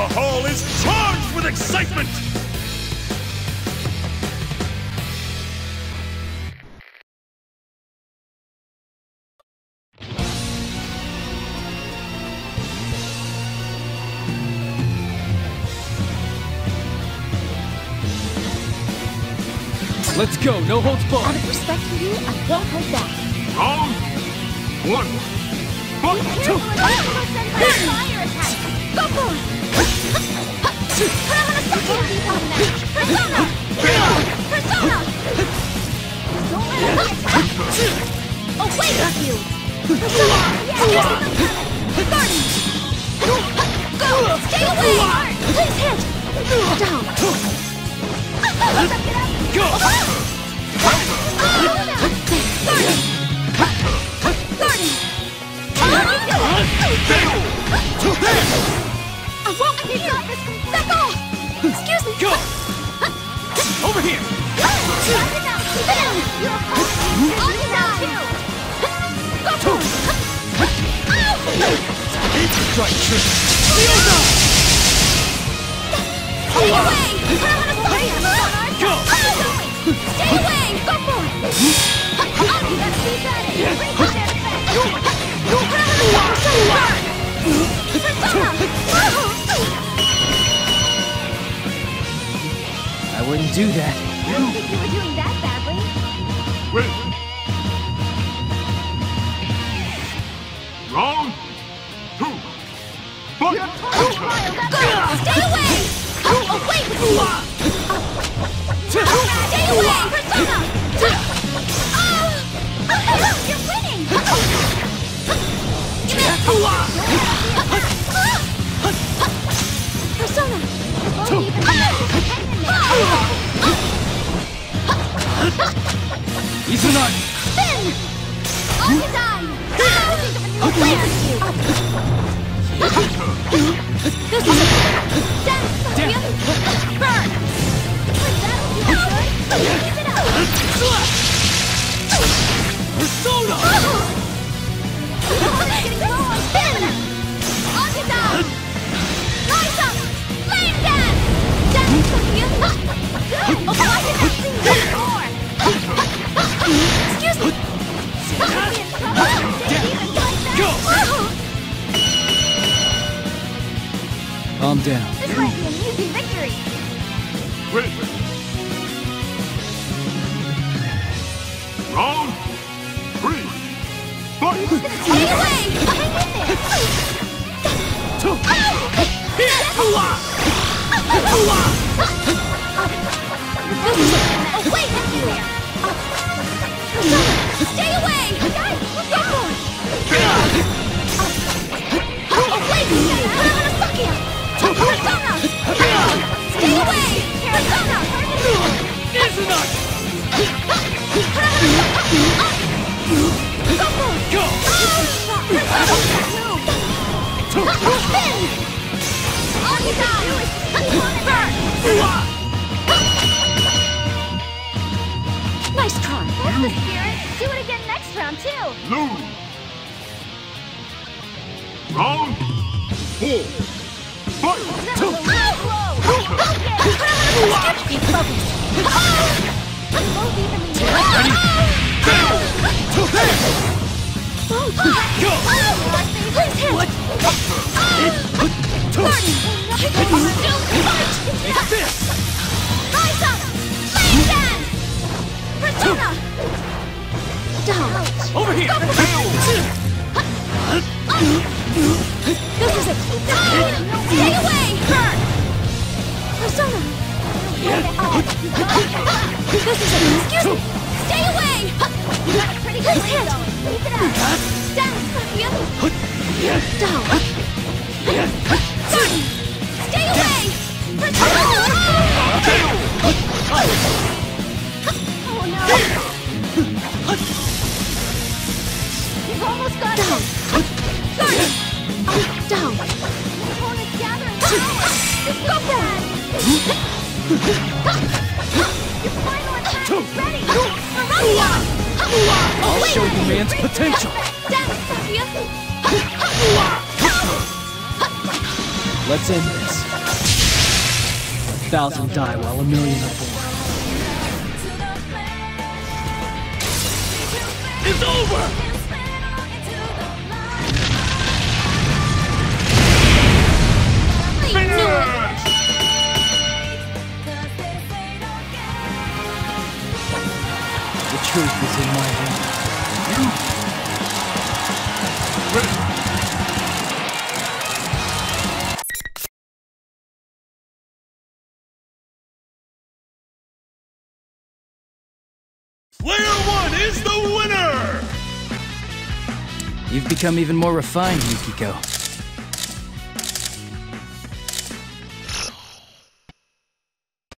The hall is charged with excitement! Let's go, no holds barred. Out of respect for you, I won't hold back. Round one. Two. Fire attack. Go for it. But I want to suck into these on match. Persona. Persona. Solar attack. Away with you. Persona. Yes. Go. Stay away. Please hit. Down. Get up. Go! I won't give you this complete. Excuse me! Go! Over here! Stay away! Go for it! I'll be that speed ready! Bring out their effect! I wouldn't do that. I don't think you were doing that badly. Wait. Round two. You're totally wild. Go! Stay away! Away with you! Stay away, Persona! Oh! You're winning! You missed! Persona! Won't even know. Izunagi! Spin! Okazai! I'll think of a new plan for you! This is it! Dance! Burn! Give it up! Persona! Getting low on stamina! Okazai! Rise up! Flame dance! Dance with you! Oh, I can actually win more! Excuse me! Stop me in trouble! Didn't even like that! Calm down. This might be an easy victory! Wait. Round three. Fight! Stay away! Hang in there! Away with you! Stay away! Guys, look out! Away with you! Stay away! Persona! Go! Nice try. That's the spirit. Do it again next round too. Lose. Round four. Fight. Over here! This is it! Stay away! Persona! This is an excuse! Stay away! You got a pretty good hit! Keep it up! Dance with you! Down! Done! Stay away! Oh no! You've almost got it! Down! Opponent's gathering! Just go for it! Your final attack is ready! I'll show you man's potential! Let's end this. 1,000 die while a million are born. It's over! The truth is in my hand. You've become even more refined, Yukiko.